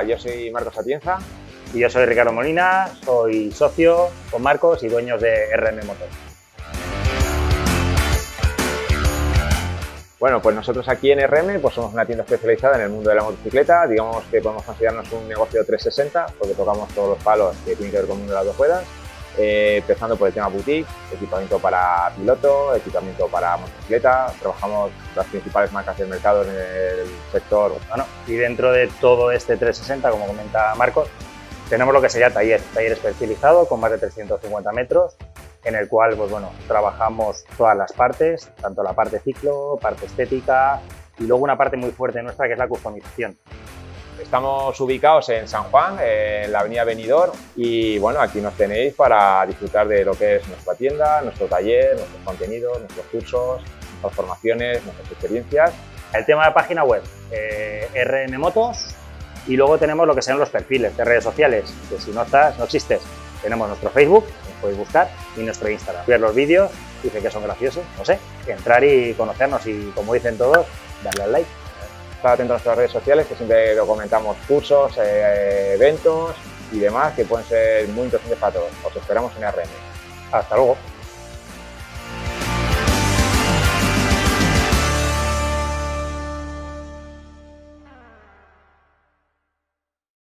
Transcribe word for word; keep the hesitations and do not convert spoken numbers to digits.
Hola, yo soy Marcos Atienza. Y yo soy Ricardo Molina, soy socio con Marcos y dueños de R M Motors. Bueno, pues nosotros aquí en R M pues somos una tienda especializada en el mundo de la motocicleta. Digamos que podemos considerarnos un negocio trescientos sesenta porque tocamos todos los palos que tienen que ver con el mundo de las dos ruedas. Eh, empezando por el tema boutique, equipamiento para piloto, equipamiento para motocicleta. Trabajamos las principales marcas del mercado en el sector urbano. Y dentro de todo este trescientos sesenta, como comenta Marcos, tenemos lo que sería taller, taller especializado con más de trescientos cincuenta metros, en el cual pues bueno, trabajamos todas las partes, tanto la parte ciclo, parte estética y luego una parte muy fuerte nuestra que es la customización. Estamos ubicados en San Juan, en la avenida Benidorm, y bueno, aquí nos tenéis para disfrutar de lo que es nuestra tienda, nuestro taller, nuestros contenidos, nuestros cursos, nuestras formaciones, nuestras experiencias. El tema de la página web, eh, R M Motos. Y luego tenemos lo que sean los perfiles de redes sociales, que si no estás, no existes. Tenemos nuestro Facebook, nos podéis buscar, y nuestro Instagram. Ver los vídeos, dicen que son graciosos, no sé, entrar y conocernos y, como dicen todos, darle al like. Estar atento a nuestras redes sociales, que siempre lo comentamos, cursos, eh, eventos y demás que pueden ser muy interesantes para todos. Os esperamos en R M. Hasta luego.